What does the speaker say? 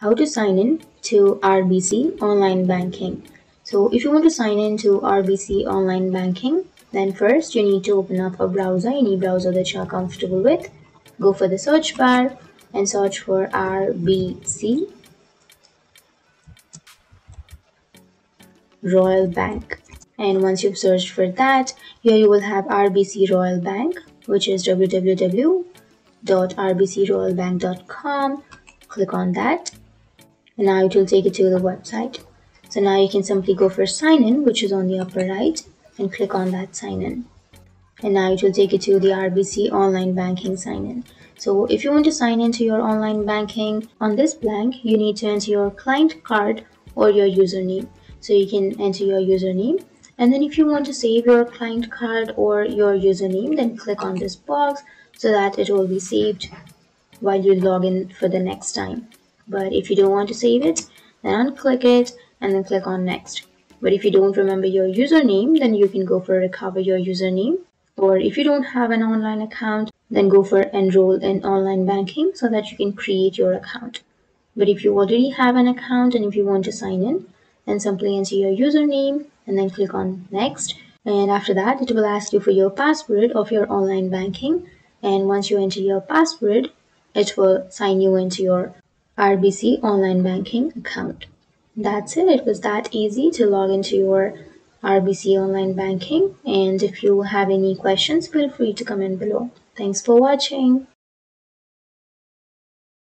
how to sign in to RBC online banking. So if you want to sign in to RBC online banking, then first you need to open up a browser, any browser that you are comfortable with. Go for the search bar and search for RBC Royal Bank. And once you've searched for that, here you will have RBC Royal Bank, which is www.rbcroyalbank.com. Click on that and now it will take you to the website. So now you can simply go for sign in, which is on the upper right, and click on that sign in. And now it will take you to the RBC online banking sign in. So if you want to sign in to your online banking, on this blank you need to enter your client card or your username. So you can enter your username, and then if you want to save your client card or your username, then click on this box so that it will be saved while you log in for the next time. But if you don't want to save it, then unclick it and then click on next. But if you don't remember your username, then you can go for recover your username, or if you don't have an online account, then go for enroll in online banking so that you can create your account. But if you already have an account and if you want to sign in, then simply enter your username and then click on next, and after that it will ask you for your password of your online banking, and once you enter your password, it will sign you into your RBC online banking account. That's it. It was that easy to log into your RBC online banking. And if you have any questions, feel free to comment below. Thanks for watching.